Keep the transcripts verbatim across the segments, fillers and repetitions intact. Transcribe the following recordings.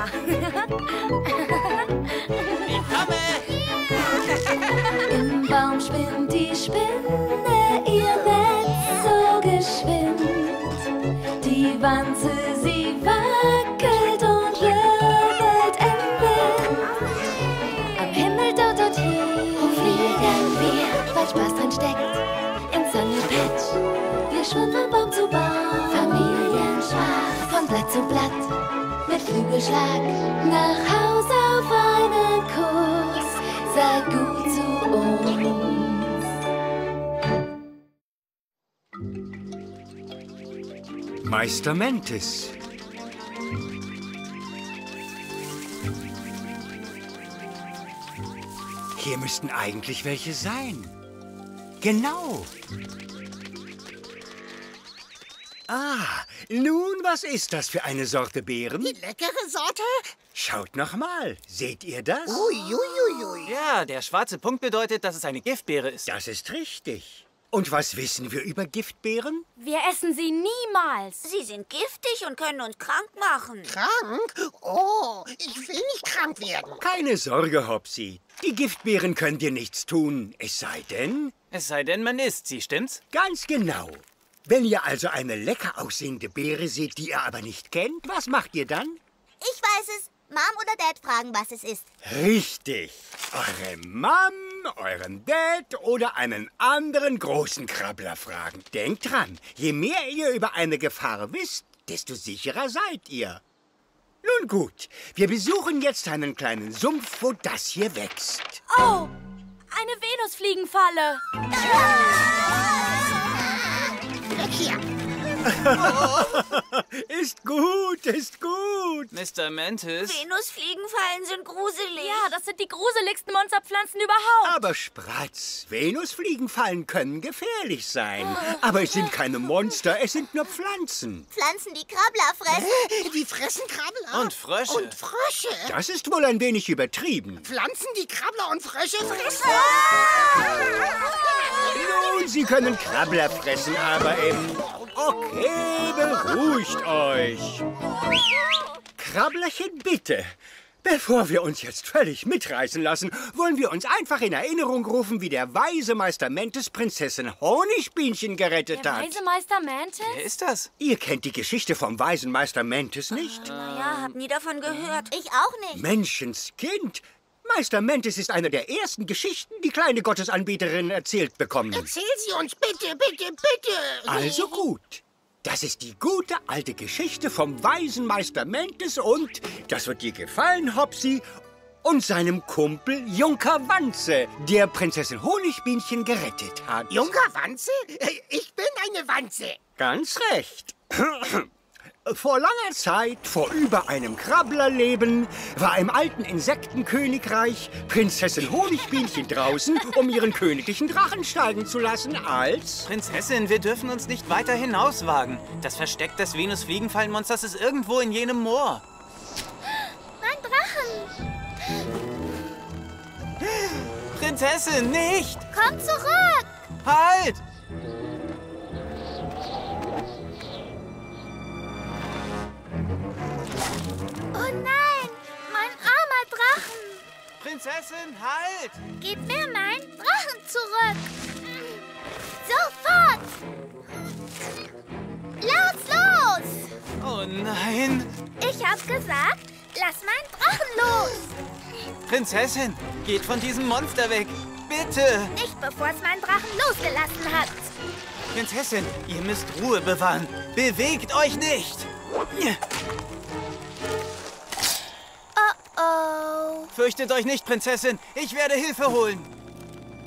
Ja. Ich komme. Im Baum schwimmt die Spinne, ihr Netz so geschwind. Die Wanze, sie wackelt und wirbelt im Wind. Am Himmel dort und hier, wo fliegen wir, weil Spaß drin steckt, im Sunnypatch. Wir schwimmen von Baum zu Baum, Familienspaß, von Blatt zu Blatt. Mit Flügelschlag nach Haus auf einen Kurs, sei gut zu uns. Meister Mantis. Hier müssten eigentlich welche sein. Genau. Ah, nun, was ist das für eine Sorte Beeren? Die leckere Sorte? Schaut noch mal. Seht ihr das? Uiuiuiui. Ja, der schwarze Punkt bedeutet, dass es eine Giftbeere ist. Das ist richtig. Und was wissen wir über Giftbeeren? Wir essen sie niemals. Sie sind giftig und können uns krank machen. Krank? Oh, ich will nicht krank werden. Keine Sorge, Hopsi. Die Giftbeeren können dir nichts tun, es sei denn... Es sei denn, man isst sie, stimmt's? Ganz genau. Wenn ihr also eine lecker aussehende Beere seht, die ihr aber nicht kennt, was macht ihr dann? Ich weiß es. Mom oder Dad fragen, was es ist. Richtig. Eure Mom, euren Dad oder einen anderen großen Krabbler fragen. Denkt dran, je mehr ihr über eine Gefahr wisst, desto sicherer seid ihr. Nun gut, wir besuchen jetzt einen kleinen Sumpf, wo das hier wächst. Oh, eine Venusfliegenfalle. Ah! Hier. Ist gut, ist gut. Mister Mantis. Venusfliegenfallen sind gruselig. Ja, das sind die gruseligsten Monsterpflanzen überhaupt. Aber Spratz, Venusfliegenfallen können gefährlich sein. Oh. Aber es sind keine Monster, es sind nur Pflanzen. Pflanzen, die Krabbler fressen. Die fressen Krabbler? Und Frösche. Und Frösche. Das ist wohl ein wenig übertrieben. Pflanzen, die Krabbler und Frösche fressen. Ah! Nun, Sie können Krabbler fressen, aber eben... Okay, beruhigt euch. Krabblerchen, bitte. Bevor wir uns jetzt völlig mitreißen lassen, wollen wir uns einfach in Erinnerung rufen, wie der weise Meister Mantis Prinzessin Honigbienchen gerettet der hat. Der weise Meister Mantis? Wer ist das? Ihr kennt die Geschichte vom weisen Meister Mantis nicht? Ähm, Na ja, hab nie davon gehört. Ich auch nicht. Menschenskind. Meister Mantis ist eine der ersten Geschichten, die kleine Gottesanbeterin erzählt bekommen. Erzähl sie uns bitte, bitte, bitte. Also gut. Das ist die gute alte Geschichte vom weisen Meister Mantis und, das wird dir gefallen, Hopsi, und seinem Kumpel Junker Wanze, der Prinzessin Honigbienchen gerettet hat. Junker Wanze? Ich bin eine Wanze. Ganz recht. Vor langer Zeit, vor über einem Krabblerleben, war im alten Insektenkönigreich Prinzessin Honigbienchen draußen, um ihren königlichen Drachen steigen zu lassen, als... Prinzessin, wir dürfen uns nicht weiter hinauswagen. Das Versteck des Venusfliegenfallenmonsters ist irgendwo in jenem Moor. Mein Drachen! Prinzessin, nicht! Komm zurück! Halt! Oh nein, mein armer Drachen! Prinzessin, halt! Gib mir meinen Drachen zurück! Sofort! Los, los! Oh nein! Ich hab gesagt, lass meinen Drachen los! Prinzessin, geht von diesem Monster weg! Bitte! Nicht bevor es meinen Drachen losgelassen hat! Prinzessin, ihr müsst Ruhe bewahren! Bewegt euch nicht! Oh. Fürchtet euch nicht, Prinzessin. Ich werde Hilfe holen.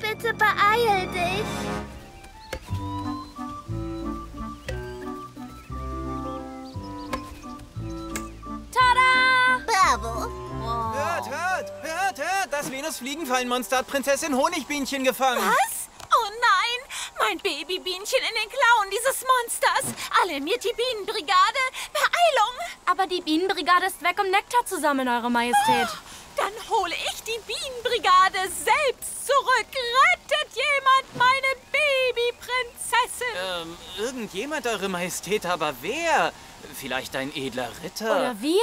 Bitte beeil dich. Tada! Bravo. Oh. Hört, hört, hört, hört. Das Venusfliegenfallenmonster hat Prinzessin Honigbienchen gefangen. Was? Oh nein. Mein Babybienchen in den Klauen dieses Monsters. Alarmiert die Bienenbrigade. Beeilung. Aber die Bienenbrigade ist weg, um Nektar zu sammeln, Eure Majestät. Oh, dann hole ich die Bienenbrigade selbst zurück. Rettet jemand meine Babyprinzessin. Ähm, irgendjemand, Eure Majestät, aber wer? Vielleicht ein edler Ritter? Oder wir?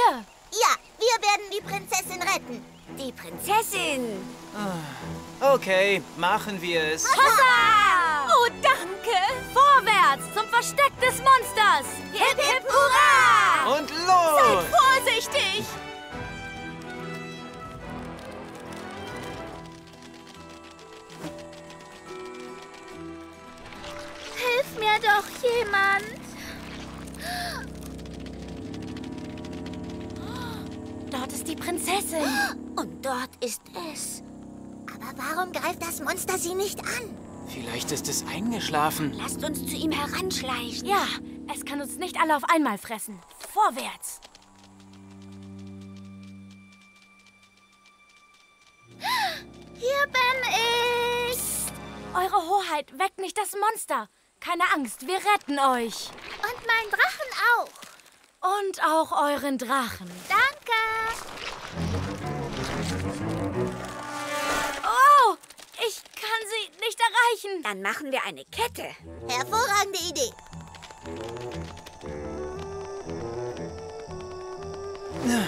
Ja, Wir werden die Prinzessin retten. Die Prinzessin. Okay, machen wir es. Hurra! Oh, danke. Vorwärts zum Versteck des Monsters. Hip, hip, hurra! Und los! Seid vorsichtig! Hilf mir doch jemand. Dort ist die Prinzessin. Und dort ist es. Aber warum greift das Monster sie nicht an? Vielleicht ist es eingeschlafen. Lasst uns zu ihm heranschleichen. Ja, es kann uns nicht alle auf einmal fressen. Vorwärts. Hier bin ich. Psst. Eure Hoheit, weckt nicht das Monster. Keine Angst, wir retten euch. Und meinen Drachen auch. Und auch euren Drachen. Danke. Oh, ich kann sie nicht erreichen. Dann machen wir eine Kette. Hervorragende Idee. Ja.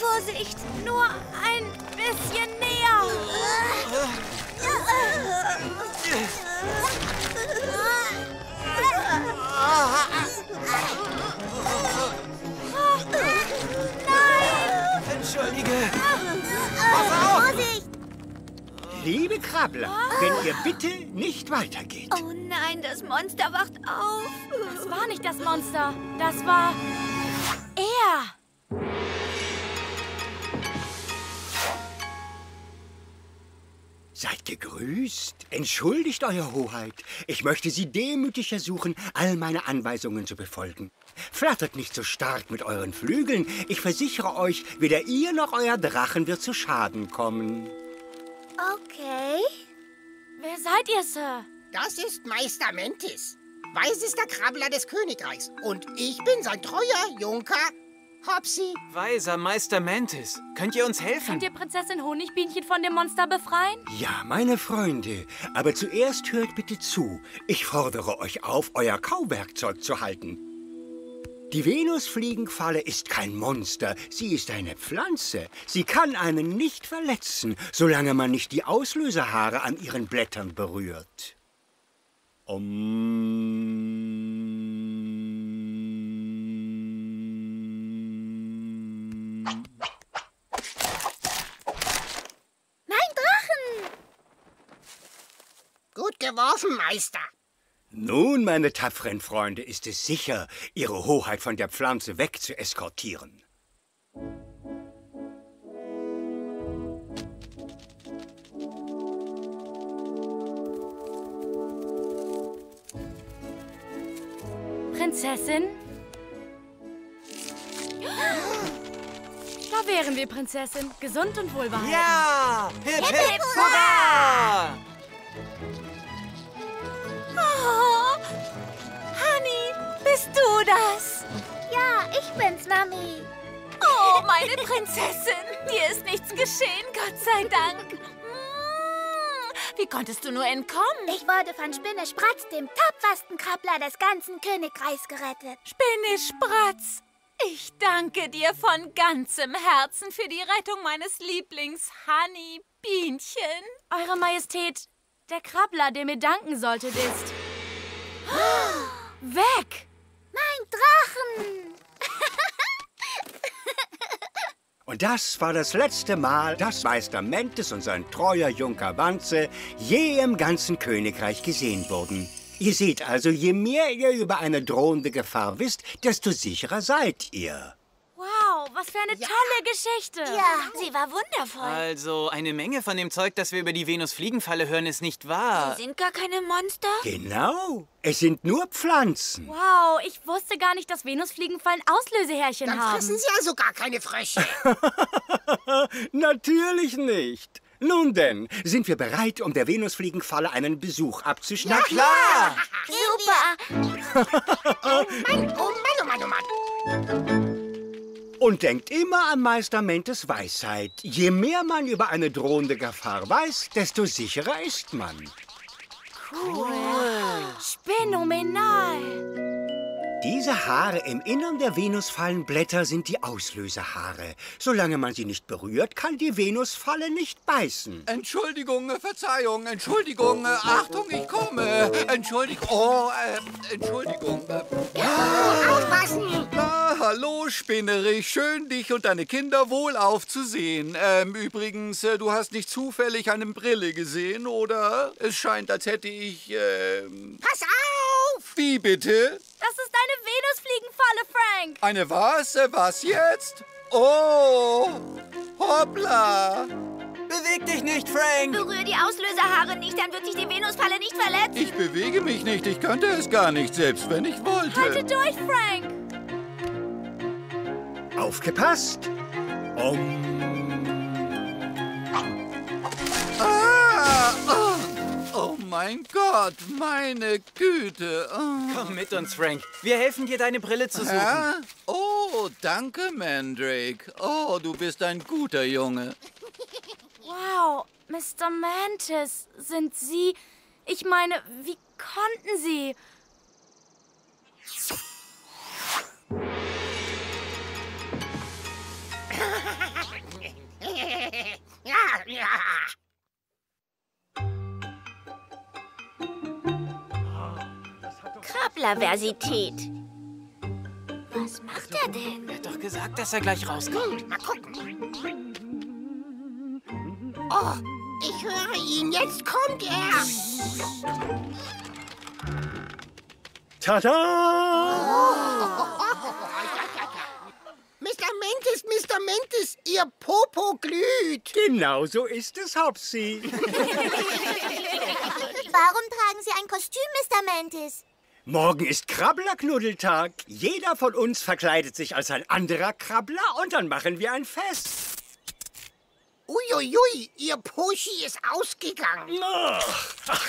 Vorsicht, nur ein bisschen näher. Nein! Entschuldige. Pass auf! Vorsicht! Liebe Krabbler, wenn ihr bitte nicht weitergeht. Oh nein, das Monster wacht auf. Das war nicht das Monster, das war er. Seid gegrüßt. Entschuldigt, Euer Hoheit. Ich möchte Sie demütig ersuchen, all meine Anweisungen zu befolgen. Flattert nicht so stark mit euren Flügeln. Ich versichere euch, weder ihr noch euer Drachen wird zu Schaden kommen. Okay. Wer seid ihr, Sir? Das ist Meister Mantis, weisester Krabbler des Königreichs. Und ich bin sein treuer Junker Hopsi. Weiser Meister Mantis, könnt ihr uns helfen? Könnt ihr Prinzessin Honigbienchen von dem Monster befreien? Ja, meine Freunde. Aber zuerst hört bitte zu. Ich fordere euch auf, euer Kauwerkzeug zu halten. Die Venusfliegenfalle ist kein Monster. Sie ist eine Pflanze. Sie kann einen nicht verletzen, solange man nicht die Auslöserhaare an ihren Blättern berührt. Um... Gut geworfen, Meister. Nun, meine tapferen Freunde, ist es sicher, Ihre Hoheit von der Pflanze weg zu eskortieren. Prinzessin? Da wären wir, Prinzessin. Gesund und wohlbehalten. Ja! Hip, hip, hurra! Bist du das? Ja, ich bin's, Mami. Oh, meine Prinzessin. Dir ist nichts geschehen, Gott sei Dank. Wie konntest du nur entkommen? Ich wurde von Spinne Spratz, dem tapfersten Krabbler des ganzen Königreichs, gerettet. Spinne Spratz, ich danke dir von ganzem Herzen für die Rettung meines Lieblings Honigbienchen. Eure Majestät, der Krabbler, der mir danken solltet, ist... weg! Mein Drachen! Und das war das letzte Mal, dass Meister Mantis und sein treuer Junker Wanze je im ganzen Königreich gesehen wurden. Ihr seht also, je mehr ihr über eine drohende Gefahr wisst, desto sicherer seid ihr. Wow, was für eine ja. tolle Geschichte. Ja, sie war wundervoll. Also, eine Menge von dem Zeug, das wir über die Venusfliegenfalle hören, ist nicht wahr. Sie sind gar keine Monster? Genau, es sind nur Pflanzen. Wow, ich wusste gar nicht, dass Venusfliegenfallen Auslösehärchen Dann haben. Dann fressen sie also gar keine Frösche. Natürlich nicht. Nun denn, sind wir bereit, um der Venusfliegenfalle einen Besuch abzuschnappen? Ja, klar. Super. Oh Mann, oh Mann, oh Mann, oh Mann. Und denkt immer an Meister Mantis Weisheit. Je mehr man über eine drohende Gefahr weiß, desto sicherer ist man. Cool. Phänomenal. Diese Haare im Innern der Venusfallenblätter sind die Auslösehaare. Solange man sie nicht berührt, kann die Venusfalle nicht beißen. Entschuldigung, Verzeihung, Entschuldigung, Achtung, ich komme. Entschuldigung, oh, äh, Entschuldigung. Ja, aufpassen! Ah, hallo, Spinnerich, schön, dich und deine Kinder wohlauf zu sehen. Ähm, übrigens, du hast nicht zufällig eine Brille gesehen, oder? Es scheint, als hätte ich, ähm... Pass auf! Wie bitte? Das ist eine Venusfliegenfalle, Frank. Eine was? Was jetzt? Oh, hoppla. Beweg dich nicht, Frank. Berühre die Auslöserhaare nicht, dann wird sich die Venusfalle nicht verletzen. Ich bewege mich nicht. Ich könnte es gar nicht, selbst wenn ich wollte. Halte durch, Frank. Aufgepasst. Um. Ah, oh. Oh mein Gott, meine Güte. Oh. Komm mit uns, Frank. Wir helfen dir, deine Brille zu suchen. Ja? Oh, danke, Mandrake. Oh, du bist ein guter Junge. Wow, Meister Mantis, sind Sie... Ich meine, wie konnten Sie... Krabblerversität. Was macht er denn? Er hat doch gesagt, dass er gleich rauskommt. Hm, mal gucken. Oh, ich höre ihn. Jetzt kommt er. Tada! Oh. Meister Mantis, Meister Mantis, Ihr Popo glüht. Genau so ist es, Hopsi. Warum tragen Sie ein Kostüm, Meister Mantis? Morgen ist Krabblerknuddeltag. Jeder von uns verkleidet sich als ein anderer Krabbler und dann machen wir ein Fest. Uiuiui, ui, Ihr Poschi ist ausgegangen. Ach, ach,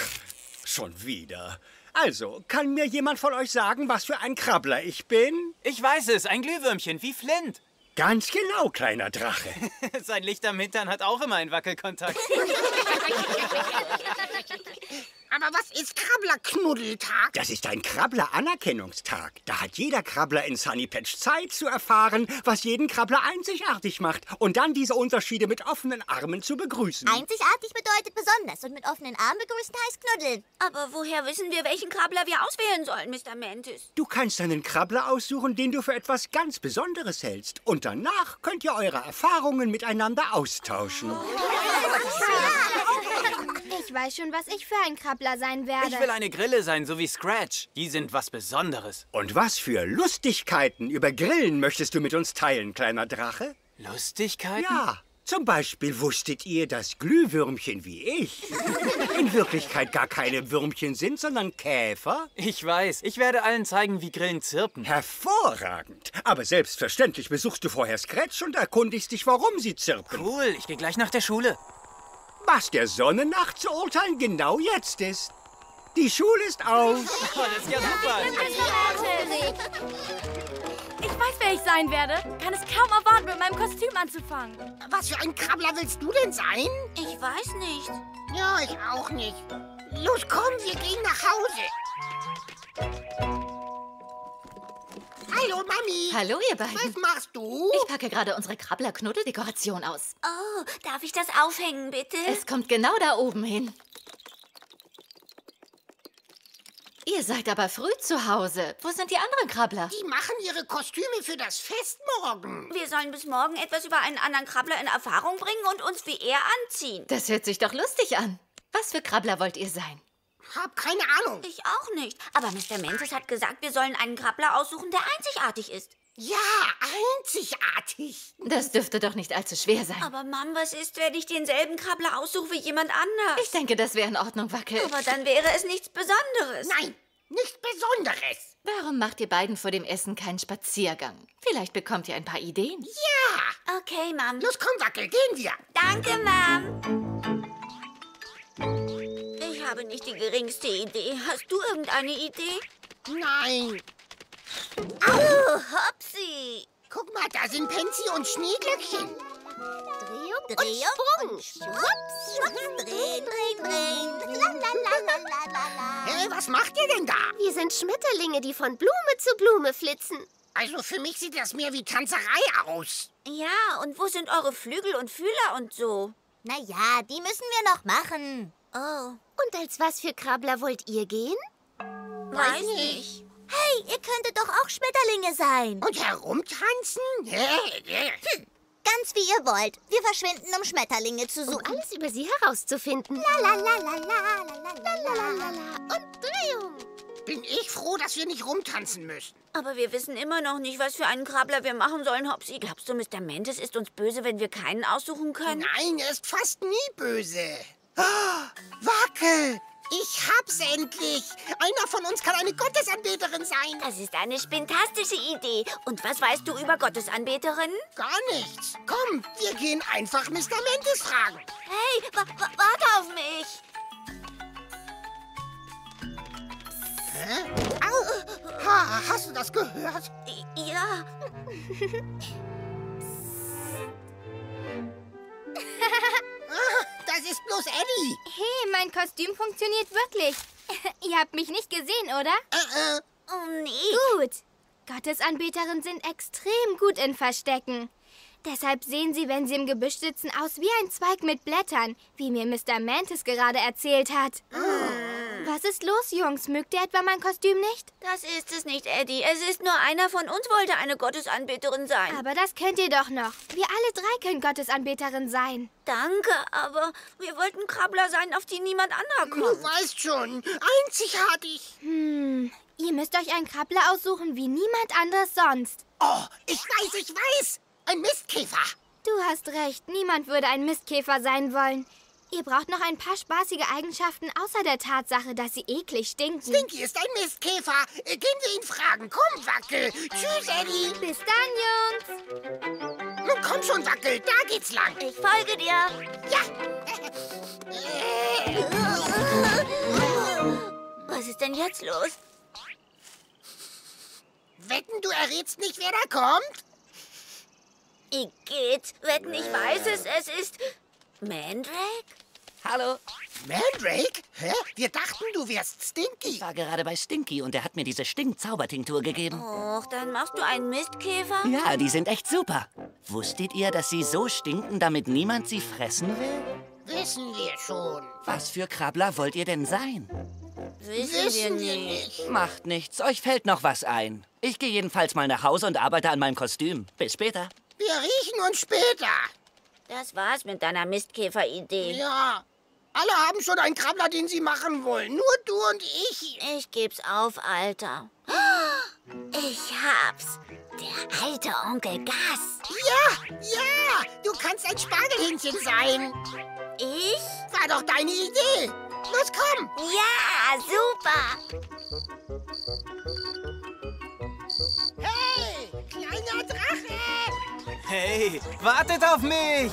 schon wieder. Also, kann mir jemand von euch sagen, was für ein Krabbler ich bin? Ich weiß es, ein Glühwürmchen, wie Flint. Ganz genau, kleiner Drache. Sein Licht am Hintern hat auch immer einen Wackelkontakt. Aber was ist Krabblerknuddeltag? Das ist ein Krabbler-Anerkennungstag. Da hat jeder Krabbler in Sunnypatch Zeit zu erfahren, was jeden Krabbler einzigartig macht und dann diese Unterschiede mit offenen Armen zu begrüßen. Einzigartig bedeutet besonders und mit offenen Armen begrüßen heißt knuddeln. Aber woher wissen wir, welchen Krabbler wir auswählen sollen, Meister Mantis? Du kannst einen Krabbler aussuchen, den du für etwas ganz Besonderes hältst. Und danach könnt ihr eure Erfahrungen miteinander austauschen. Ich weiß schon, was ich für ein Krabbler sein werde. Ich will eine Grille sein, so wie Scratch. Die sind was Besonderes. Und was für Lustigkeiten über Grillen möchtest du mit uns teilen, kleiner Drache? Lustigkeiten? Ja. Zum Beispiel wusstet ihr, dass Glühwürmchen wie ich in Wirklichkeit gar keine Würmchen sind, sondern Käfer? Ich weiß. Ich werde allen zeigen, wie Grillen zirpen. Hervorragend. Aber selbstverständlich besuchst du vorher Scratch und erkundigst dich, warum sie zirpen. Cool. Ich gehe gleich nach der Schule. Was der Sonne nach zu urteilen genau jetzt ist. Die Schule ist aus. Oh, das ist ja super. Ich weiß, wer ich sein werde. Kann es kaum erwarten, mit meinem Kostüm anzufangen. Was für ein Krabbler willst du denn sein? Ich weiß nicht. Ja, ich auch nicht. Los, komm, wir gehen nach Hause. Hallo, Mami. Hallo, ihr beiden. Was machst du? Ich packe gerade unsere Krabbler-Knuddel-Dekoration aus. Oh, darf ich das aufhängen, bitte? Es kommt genau da oben hin. Ihr seid aber früh zu Hause. Wo sind die anderen Krabbler? Die machen ihre Kostüme für das Fest morgen. Wir sollen bis morgen etwas über einen anderen Krabbler in Erfahrung bringen und uns wie er anziehen. Das hört sich doch lustig an. Was für Krabbler wollt ihr sein? Hab keine Ahnung. Ich auch nicht. Aber Meister Mantis hat gesagt, wir sollen einen Krabbler aussuchen, der einzigartig ist. Ja, einzigartig. Das dürfte doch nicht allzu schwer sein. Aber Mom, was ist, wenn ich denselben Krabbler aussuche wie jemand anders? Ich denke, das wäre in Ordnung, Wackel. Aber dann wäre es nichts Besonderes. Nein, nichts Besonderes. Warum macht ihr beiden vor dem Essen keinen Spaziergang? Vielleicht bekommt ihr ein paar Ideen. Ja. Okay, Mom. Los, komm, Wackel, gehen wir. Danke, Mom. Ich habe nicht die geringste Idee. Hast du irgendeine Idee? Nein. Au, oh, Hopsi. Guck mal, da sind Pensi und Schneeglöckchen. Drehung Dreh und Sprung. Schwupps, schwupps, drehen, drehen, drehen. La, la, la, la, la, la. Hey, was macht ihr denn da? Wir sind Schmetterlinge, die von Blume zu Blume flitzen. Also für mich sieht das mehr wie Tanzerei aus. Ja, und wo sind eure Flügel und Fühler und so? Na ja, die müssen wir noch machen. Oh. Und als was für Krabbler wollt ihr gehen? Weiß nicht. Hey, ihr könntet doch auch Schmetterlinge sein. Und herumtanzen? Hm. Ganz wie ihr wollt. Wir verschwinden, um Schmetterlinge zu suchen. Um alles über sie herauszufinden. La la la la la la la la la. Und Drehung. Bin ich froh, dass wir nicht rumtanzen müssen. Aber wir wissen immer noch nicht, was für einen Krabbler wir machen sollen, Hopsi. Glaubst du, Mister Mantis ist uns böse, wenn wir keinen aussuchen können? Nein, er ist fast nie böse. Oh, Wackel! Ich hab's endlich! Einer von uns kann eine Gottesanbeterin sein. Das ist eine spintastische Idee. Und was weißt du über Gottesanbeterinnen? Gar nichts. Komm, wir gehen einfach Mister Mantis fragen. Hey, wa wa warte auf mich. Hä? Au. Ha, hast du das gehört? Ja. Das ist bloß Eddie. Hey, mein Kostüm funktioniert wirklich. Ihr habt mich nicht gesehen, oder? Äh, äh. Oh, nee. Gut. Gottesanbeterinnen sind extrem gut in Verstecken. Deshalb sehen sie, wenn sie im Gebüsch sitzen, aus wie ein Zweig mit Blättern, wie mir Mister Mantis gerade erzählt hat. Mm. Was ist los, Jungs? Mögt ihr etwa mein Kostüm nicht? Das ist es nicht, Eddie. Es ist nur einer von uns wollte eine Gottesanbeterin sein. Aber das könnt ihr doch noch. Wir alle drei können Gottesanbeterin sein. Danke, aber wir wollten Krabbler sein, auf die niemand anderer kommt. Du weißt schon, einzigartig. Hm, ihr müsst euch einen Krabbler aussuchen wie niemand anderes sonst. Oh, ich weiß, ich weiß. Ein Mistkäfer. Du hast recht, niemand würde ein Mistkäfer sein wollen. Ihr braucht noch ein paar spaßige Eigenschaften, außer der Tatsache, dass sie eklig stinken. Stinky ist ein Mistkäfer. Gehen wir ihn fragen. Komm, Wackel. Tschüss, Eddie. Bis dann, Jungs. Nun komm schon, Wackel. Da geht's lang. Ich folge dir. Ja. Was ist denn jetzt los? Wetten, du errätst nicht, wer da kommt? Igitt, wetten, ich weiß es, es ist... Mandrake? Hallo? Mandrake? Hä? Wir dachten, du wärst Stinky. Ich war gerade bei Stinky und er hat mir diese Stinkzaubertinktur gegeben. Och, dann machst du einen Mistkäfer? Ja, die sind echt super. Wusstet ihr, dass sie so stinken, damit niemand sie fressen will? Wissen wir schon. Was für Krabbler wollt ihr denn sein? Wissen, Wissen wir nicht. Macht nichts, euch fällt noch was ein. Ich gehe jedenfalls mal nach Hause und arbeite an meinem Kostüm. Bis später. Wir riechen uns später. Das war's mit deiner Mistkäfer-Idee. Ja, alle haben schon einen Krabbler, den sie machen wollen. Nur du und ich. Ich geb's auf, Alter. Ich hab's. Der alte Onkel Gas. Ja, ja, du kannst ein Spargelhähnchen sein. Ich? War doch deine Idee. Los, komm. Ja, super. Hey, kleiner Drache. Hey, wartet auf mich!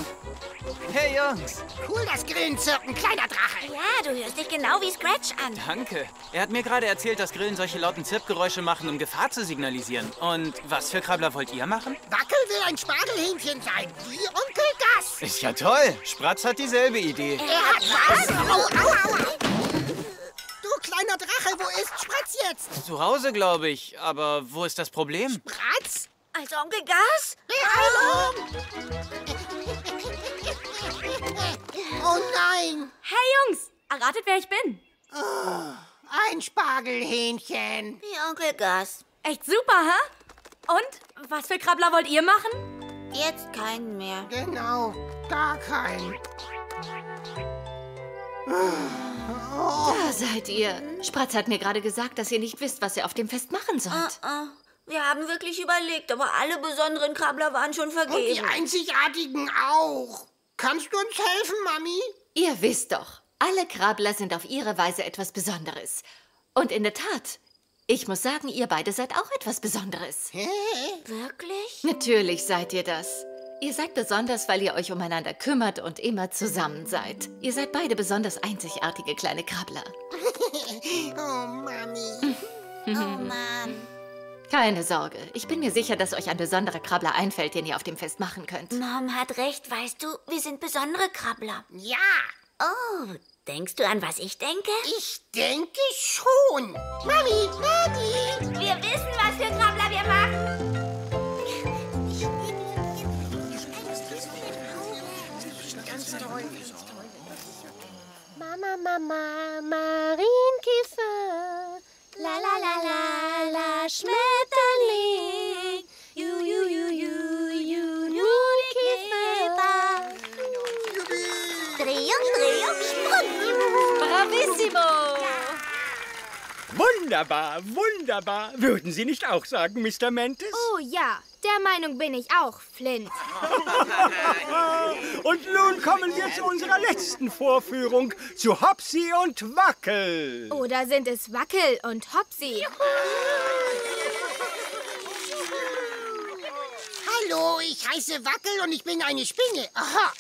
Hey, Jungs! Cool, das Grillen zirpen, kleiner Drache! Ja, du hörst dich genau wie Scratch an. Danke. Er hat mir gerade erzählt, dass Grillen solche lauten Zirpgeräusche machen, um Gefahr zu signalisieren. Und was für Krabbler wollt ihr machen? Wackel will ein Spargelhähnchen sein, wie Onkel Gas! Ist ja toll! Spratz hat dieselbe Idee. Er hat was? Au, au, au, au. Kleiner Drache, wo ist Spratz jetzt? Zu Hause, glaube ich. Aber wo ist das Problem? Spratz? Als Onkel Gas? Oh nein! Hey Jungs, erratet, wer ich bin. Oh, ein Spargelhähnchen. Wie Onkel Gas. Echt super, hä? Und, was für Krabbler wollt ihr machen? Jetzt keinen mehr. Genau, gar keinen. Oh. Da seid ihr. Spratz hat mir gerade gesagt, dass ihr nicht wisst, was ihr auf dem Fest machen sollt. Uh, uh. Wir haben wirklich überlegt, aber alle besonderen Krabbler waren schon vergeben. Und die einzigartigen auch. Kannst du uns helfen, Mami? Ihr wisst doch, alle Krabbler sind auf ihre Weise etwas Besonderes. Und in der Tat, ich muss sagen, ihr beide seid auch etwas Besonderes. Hä? Wirklich? Natürlich seid ihr das. Ihr seid besonders, weil ihr euch umeinander kümmert und immer zusammen seid. Ihr seid beide besonders einzigartige kleine Krabbler. Oh, Mami. Oh, Mann. Keine Sorge. Ich bin mir sicher, dass euch ein besonderer Krabbler einfällt, den ihr auf dem Fest machen könnt. Mom hat recht, weißt du? Wir sind besondere Krabbler. Ja. Oh, denkst du an, was ich denke? Ich denke schon. Mami, Daddy. Wir wissen, was für Krabbler wir machen. Mama, Mama, Marienkäfer. La, la, la, la, la, Schmetterling. Ju, ju, ju, ju, ju, Nudelkäfer. Drehung, Drehung, Sprung. Bravissimo. Wunderbar, wunderbar. Würden Sie nicht auch sagen, Meister Mantis? Oh ja, der Meinung bin ich auch, Flint. Und nun kommen wir zu unserer letzten Vorführung, zu Hopsi und Wackel. Oder sind es Wackel und Hopsi? Hallo, ich heiße Wackel und ich bin eine Spinne. Aha.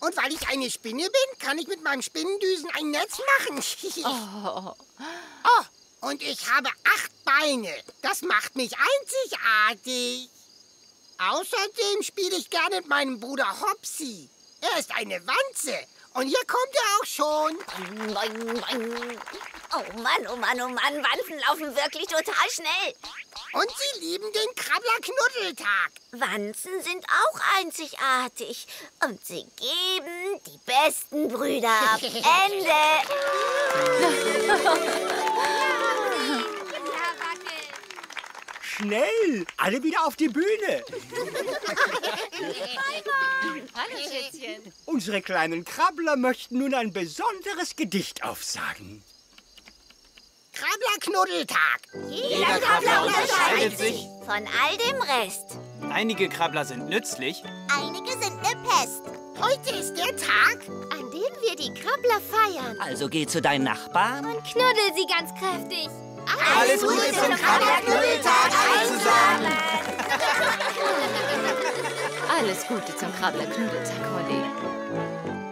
Und weil ich eine Spinne bin, kann ich mit meinem Spinnendüsen ein Netz machen. Oh. Oh, und ich habe acht Beine. Das macht mich einzigartig. Außerdem spiele ich gerne mit meinem Bruder Hopsi. Er ist eine Wanze. Und hier kommt er auch schon. Oh Mann, oh Mann, oh Mann. Wanzen laufen wirklich total schnell. Und sie lieben den Krabblerknuddeltag. Wanzen sind auch einzigartig. Und sie geben die besten Brüder ab. Ende. Schnell! Alle wieder auf die Bühne! Hallo, Schätzchen! Unsere kleinen Krabbler möchten nun ein besonderes Gedicht aufsagen. Krabblerknuddeltag! Jeder, Jeder Krabbler unterscheidet sich von all dem Rest. Einige Krabbler sind nützlich. Einige sind eine Pest. Heute ist der Tag, an dem wir die Krabbler feiern. Also geh zu deinen Nachbarn und knuddel sie ganz kräftig. Alles, Alles Gute zum Krabblerknuddeltag alle zusammen! Alles Gute zum Krabblerknuddeltag, Honey.